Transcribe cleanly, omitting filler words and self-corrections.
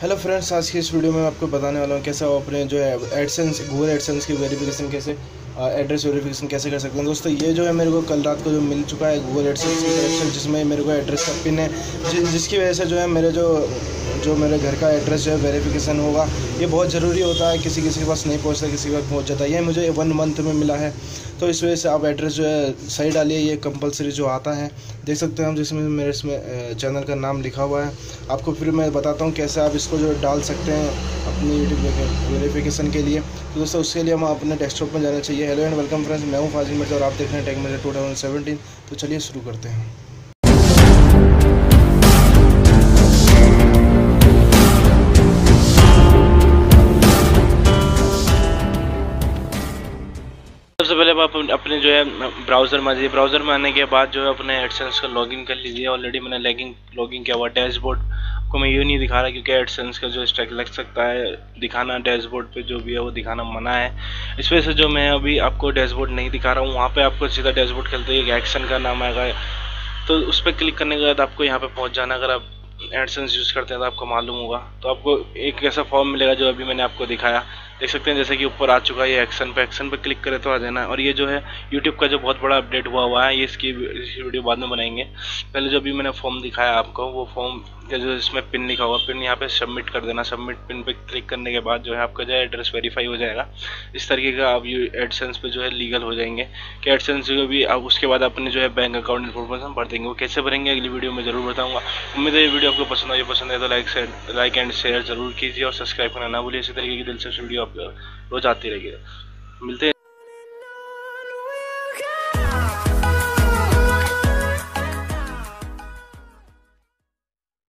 Hello friends, आज की इस वीडियो में मैं आपको बताने वाला हूँ कैसे आप अपने जो है एडसेंस, गूगल एडसेंस की वेरिफिकेशन कैसे, एड्रेस वेरिफिकेशन कैसे कर सकते हैं। दोस्तों, ये जो है मेरे को कल रात को जो मिल चुका है गूगल एडसेंस की तरफ से, जिसमें मेरे को एड्रेस का पिन है, जिसकी वजह से जो है मेरे जो मेरे घर का एड्रेस जो है वेरिफिकेशन होगा। ये बहुत ज़रूरी होता है, किसी किसी के पास नहीं पहुँचता, किसी के पास पहुँच जाता है। ये मुझे 1 मंथ में मिला है, तो इस वजह से आप एड्रेस जो है सही डालिए। ये कंपलसरी जो आता है, देख सकते हैं हम, जिसमें मेरे इसमें चैनल का नाम लिखा हुआ है। आपको फिर मैं बताता हूँ कैसे आप इसको जो डाल सकते हैं अपनी यूट्यूब वेरिफिकेशन के लिए। तो दोस्तों, उसके लिए हम अपने डेस्कटॉप में जाना चाहिए। हेलो एंड वेलकम फ्रेंड्स, मैं हूँ फाजिल मिर्जा और आप देख रहे हैं टेक मिर्जा 2017। तो चलिए शुरू करते हैं। सबसे पहले आप अपने जो है ब्राउज़र में आ जाइए। ब्राउज़र में आने के बाद जो है अपने एडसेंस का लॉगिन कर लीजिए। ऑलरेडी मैंने लॉगिन किया हुआ। डैशबोर्ड को मैं यूँ नहीं दिखा रहा क्योंकि एडसेंस का जो स्ट्राइक लग सकता है, दिखाना डैशबोर्ड पे जो भी है वो दिखाना मना है। इस वजह से जो मैं अभी आपको डैशबोर्ड नहीं दिखा रहा हूँ। वहाँ पे आपको सीधा डैशबोर्ड खेलते ही एक एक्शन का नाम आएगा, तो उस पर क्लिक करने के बाद आपको यहाँ पे पहुँच जाना। अगर आप एडसेंस यूज़ करते हैं तो आपको मालूम होगा, तो आपको एक ऐसा फॉर्म मिलेगा जो अभी मैंने आपको दिखाया। देख सकते हैं जैसे कि ऊपर आ चुका है ये एक्शन पे क्लिक करें तो आ जाना। और ये जो है यूट्यूब का जो बहुत बड़ा अपडेट हुआ है, ये इसकी वीडियो बाद में बनाएंगे। पहले जो अभी मैंने फॉर्म दिखाया आपको, वो फॉर्म का जो इसमें पिन लिखा हुआ, पिन यहाँ पे सबमिट कर देना। सबमिट पिन पे क्लिक करने के बाद जो है आपका जो है एड्रेस वेरीफाई हो जाएगा। इस तरीके का आप यू एडसेंस पे जो है लीगल हो जाएंगे कि एडसेंस जो भी। अब उसके बाद अपने जो है बैंक अकाउंट इन्फॉर्मेशन भर देंगे। वो कैसे भरेंगे अगली वीडियो में ज़रूर बताऊँगा। उम्मीद है ये वीडियो आपको पसंद आई। पसंद है तो लाइक एंड शेयर जरूर कीजिए और सब्सक्राइब करना ना भूलिए। इसी तरीके की दिलचस्प वीडियो रोज आती रहेगी। मिलते हैं।